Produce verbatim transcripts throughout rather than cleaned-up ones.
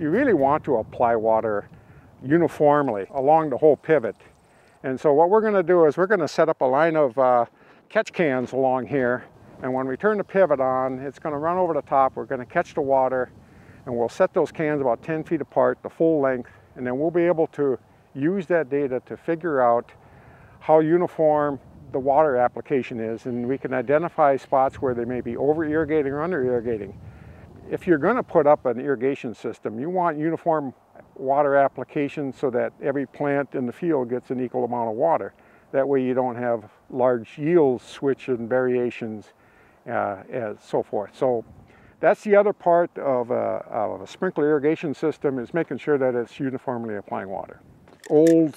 You really want to apply water uniformly along the whole pivot. And so what we're going to do is we're going to set up a line of uh, catch cans along here, and when we turn the pivot on, it's going to run over the top. We're going to catch the water, and we'll set those cans about ten feet apart, the full length, and then we'll be able to use that data to figure out how uniform the water application is, and we can identify spots where they may be over-irrigating or under-irrigating. If you're going to put up an irrigation system, you want uniform water application so that every plant in the field gets an equal amount of water. That way you don't have large yield switch and variations uh, and so forth. So that's the other part of a, of a sprinkler irrigation system, is making sure that it's uniformly applying water. Old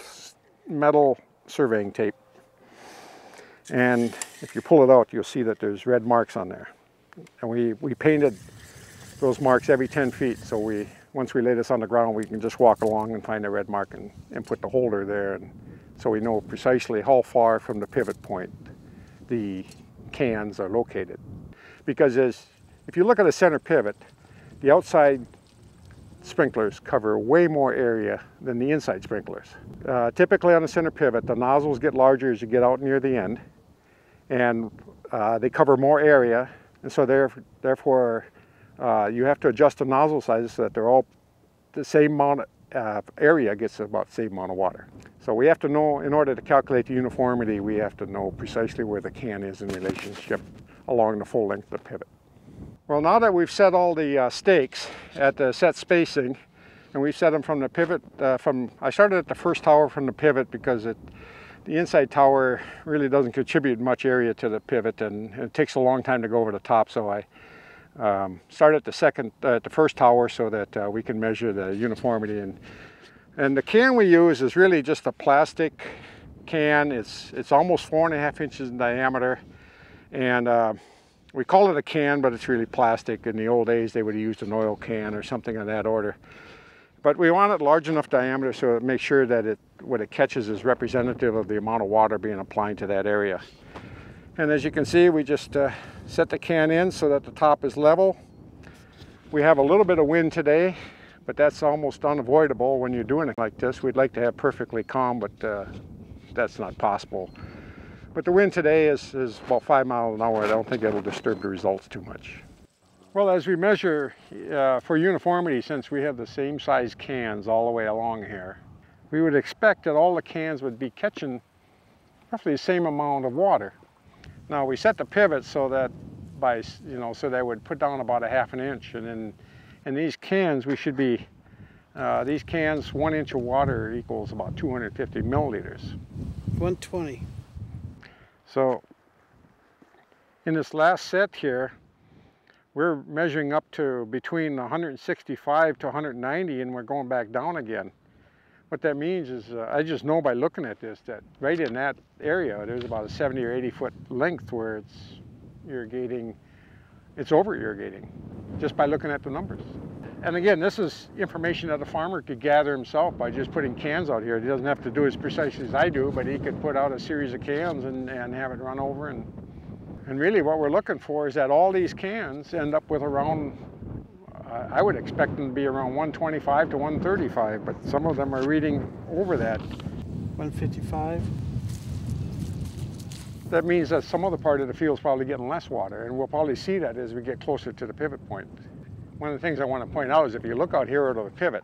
metal surveying tape, and if you pull it out, you'll see that there's red marks on there. And we, we painted those marks every ten feet, so we once we lay this on the ground, we can just walk along and find a red mark and, and put the holder there, and so we know precisely how far from the pivot point the cans are located. Because as, if you look at a center pivot, the outside sprinklers cover way more area than the inside sprinklers. Uh, typically on a center pivot, the nozzles get larger as you get out near the end, and uh, they cover more area, and so therefore Uh, you have to adjust the nozzle sizes so that they're all the same amount of uh, area gets about the same amount of water. So we have to know, in order to calculate the uniformity, we have to know precisely where the can is in relationship along the full length of the pivot. Well, now that we've set all the uh, stakes at the set spacing, and we've set them from the pivot, uh, from I started at the first tower from the pivot because it, the inside tower really doesn't contribute much area to the pivot, and it takes a long time to go over the top, so I Um, start at the second, uh, at the first tower, so that uh, we can measure the uniformity. And and the can we use is really just a plastic can. It's it's almost four and a half inches in diameter, and uh, we call it a can, but it's really plastic. In the old days, they would have used an oil can or something of that order. But we want it large enough diameter so it makes sure that it what it catches is representative of the amount of water being applied to that area. And as you can see, we just uh, set the can in so that the top is level. We have a little bit of wind today, but that's almost unavoidable when you're doing it like this. We'd like to have perfectly calm, but uh, that's not possible. But the wind today is, is about five miles an hour. I don't think it'll disturb the results too much. Well, as we measure uh, for uniformity, since we have the same size cans all the way along here, we would expect that all the cans would be catching roughly the same amount of water. Now we set the pivot so that by you know so that would put down about a half an inch, and then in these cans we should be uh, these cans one inch of water equals about two hundred fifty milliliters. one twenty. So in this last set here, we're measuring up to between one sixty-five to one ninety, and we're going back down again. What that means is, uh, I just know by looking at this that right in that area, there's about a seventy or eighty foot length where it's irrigating, it's over-irrigating, just by looking at the numbers. And again, this is information that a farmer could gather himself by just putting cans out here. He doesn't have to do as precisely as I do, but he could put out a series of cans and, and have it run over. And, and really what we're looking for is that all these cans end up with around, I would expect them to be around one twenty-five to one thirty-five, but some of them are reading over that. one fifty-five. That means that some other part of the field's probably getting less water, and we'll probably see that as we get closer to the pivot point. One of the things I want to point out is if you look out here at the pivot,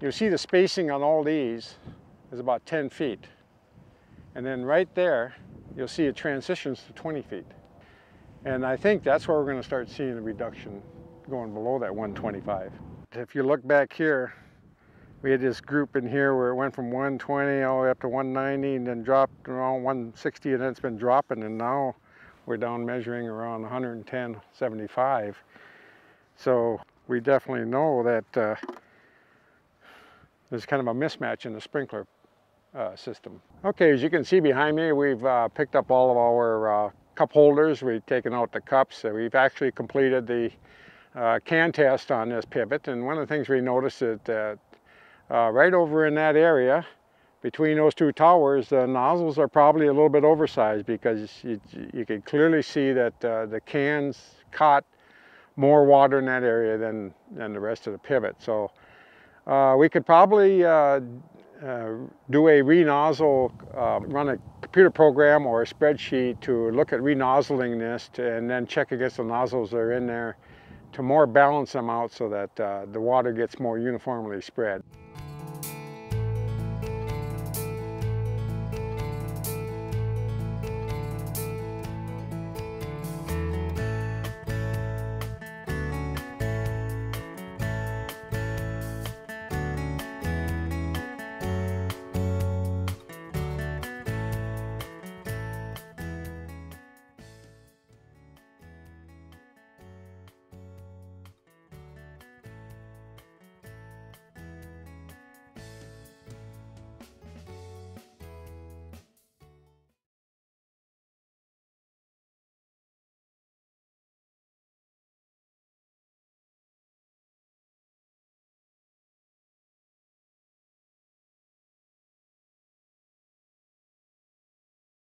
you'll see the spacing on all these is about ten feet. And then right there, you'll see it transitions to twenty feet. And I think that's where we're going to start seeing the reduction, going below that one twenty-five. If you look back here, we had this group in here where it went from one twenty all the way up to one ninety, and then dropped around one sixty, and then it's been dropping, and now we're down measuring around one ten seventy-five. So we definitely know that uh, there's kind of a mismatch in the sprinkler uh, system. Okay, as you can see behind me, we've uh, picked up all of our uh, cup holders. We've taken out the cups. So we've actually completed the Uh, can test on this pivot, and one of the things we noticed is that uh, right over in that area between those two towers, the nozzles are probably a little bit oversized, because you, you can clearly see that uh, the cans caught more water in that area than, than the rest of the pivot. So Uh, we could probably uh, uh, do a re-nozzle, uh, run a computer program or a spreadsheet to look at re-nozzling this to, and then check against the nozzles that are in there to more balance them out so that uh, the water gets more uniformly spread.